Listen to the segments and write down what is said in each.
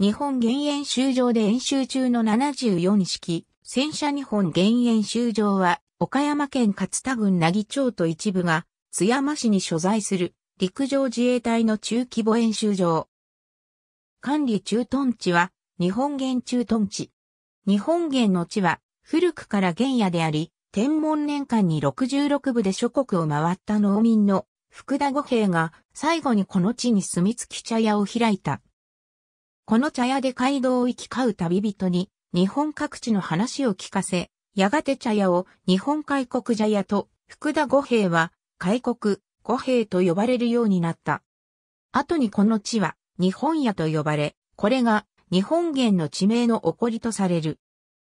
日本原演習場で演習中の74式戦車日本原演習場は、岡山県勝田郡奈義町と一部が津山市に所在する陸上自衛隊の中規模演習場。管理駐屯地は日本原駐屯地。日本原の地は古くから原野であり、天文年間に66部で諸国を回った農民の福田五兵が最後にこの地に住み着き茶屋を開いた。この茶屋で街道を行き交う旅人に日本各地の話を聞かせ、やがて茶屋を日本開国茶屋と福田五兵は開国五兵と呼ばれるようになった。後にこの地は日本屋と呼ばれ、これが日本原の地名の起こりとされる。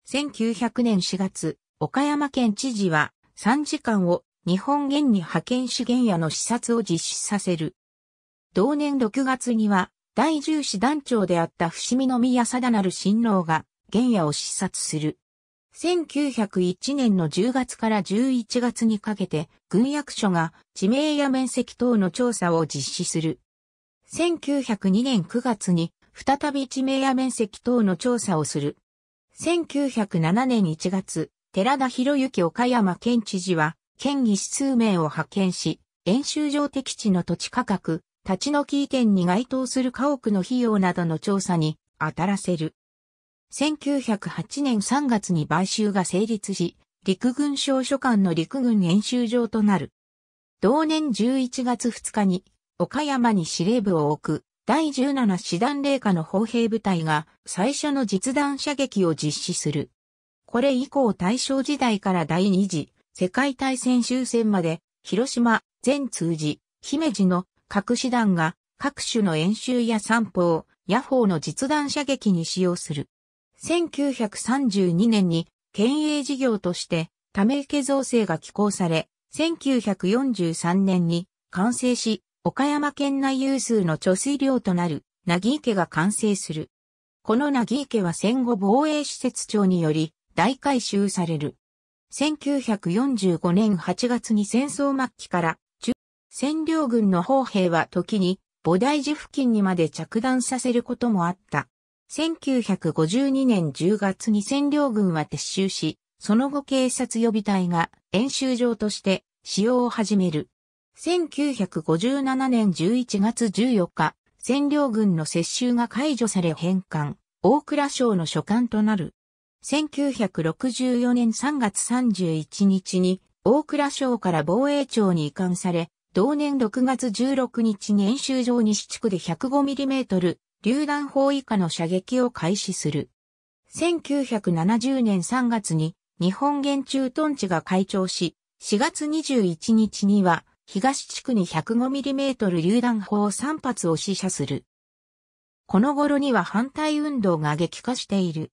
1900年4月、岡山県知事は参事官を日本原に派遣し原野の視察を実施させる。同年6月には第10師団長であった伏見宮定成親王が原野を視察する。1901年の10月から11月にかけて軍役所が地名や面積等の調査を実施する。1902年9月に再び地名や面積等の調査をする。1907年1月、寺田博之岡山県知事は県議数名を派遣し、演習場適地の土地価格、立ち退き移転に該当する家屋の費用などの調査に当たらせる。1908年3月に買収が成立し、陸軍省所管の陸軍演習場となる。同年11月2日に、岡山に司令部を置く、第17師団隷下の砲兵部隊が最初の実弾射撃を実施する。これ以降大正時代から第二次世界大戦終戦まで、広島、善通寺、姫路の各師団が各種の演習や散砲、野砲の実弾射撃に使用する。1932年に県営事業としてため池造成が起工され、1943年に完成し、岡山県内有数の貯水量となる奈義池が完成する。この奈義池は戦後防衛施設庁により大改修される。1945年8月に戦争末期から占領軍の砲兵は時に菩提寺付近にまで着弾させることもあった。1952年10月に占領軍は撤収し、その後警察予備隊が演習場として使用を始める。1957年11月14日、占領軍の接収が解除され返還、大蔵省の所管となる。1964年3月31日に大蔵省から防衛庁に移管され、同年6月16日に演習場西地区で 105mm、榴弾砲以下の射撃を開始する。1970年3月に日本原駐屯地が開庁し、4月21日には東地区に 105mm 榴弾砲3発を試射する。この頃には反対運動が激化している。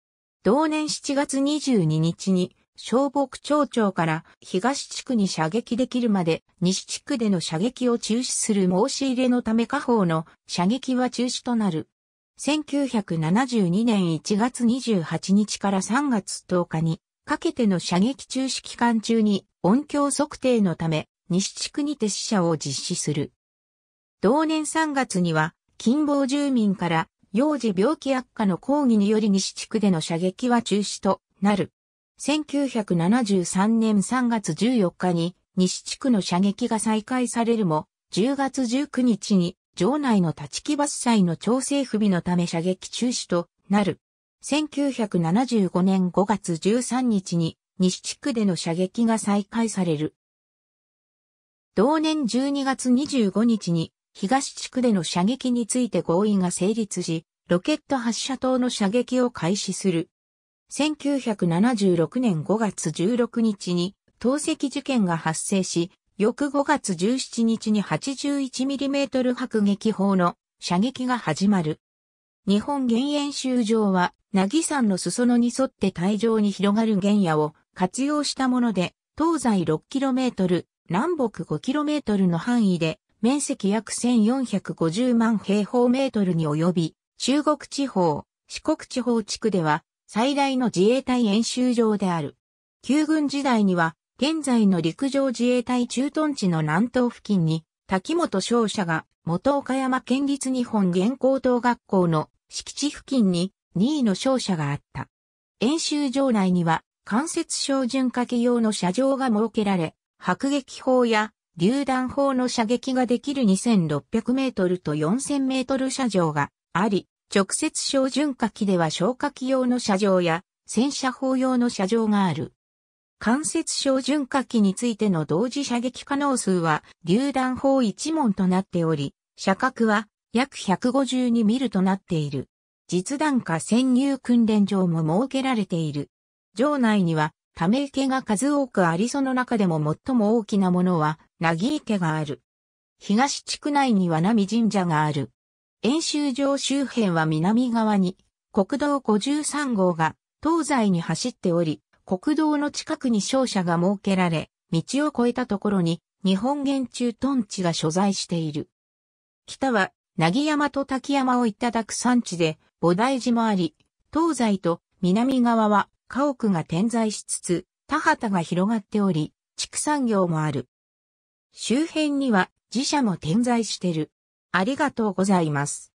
同年7月22日に消防区庁長から東地区に射撃できるまで西地区での射撃を中止する申し入れのため下方の射撃は中止となる。1972年1月28日から3月10日にかけての射撃中止期間中に音響測定のため西地区にて試射を実施する。同年3月には近傍住民から幼児病気悪化の抗議により西地区での射撃は中止となる。1973年3月14日に西地区の射撃が再開されるも、10月19日に城内の立ち木伐採の調整不備のため射撃中止となる。1975年5月13日に西地区での射撃が再開される。同年12月25日に東地区での射撃について合意が成立し、ロケット発射等の射撃を開始する。1976年5月16日に投石事件が発生し、翌5月17日に 81mm 迫撃砲の射撃が始まる。日本原演習場は、奈義山の裾野に沿って帯状に広がる原野を活用したもので、東西 6km、南北 5km の範囲で、面積約1450万平方メートルに及び、中国地方、四国地方地区では、最大の自衛隊演習場である。旧軍時代には、現在の陸上自衛隊駐屯地の南東付近に、滝本商社が元岡山県立日本原高等学校の敷地付近に2位の商社があった。演習場内には間接照準火器用の射場が設けられ、迫撃砲や榴弾砲の射撃ができる2600メートルと4000メートル射場があり、直接照準火器では消火器用の射場や戦車砲用の射場がある。間接照準火器についての同時射撃可能数は榴弾砲1門となっており、射角は約152ミリとなっている。実弾火潜入訓練場も設けられている。場内にはため池が数多くあり、その中でも最も大きなものは凪池がある。東地区内には並神社がある。演習場周辺は南側に国道53号が東西に走っており、国道の近くに商社が設けられ、道を越えたところに日本原駐屯地が所在している。北は凪山と滝山をいただく山地で菩提寺もあり、東西と南側は家屋が点在しつつ、田畑が広がっており、畜産業もある。周辺には寺社も点在してる。ありがとうございます。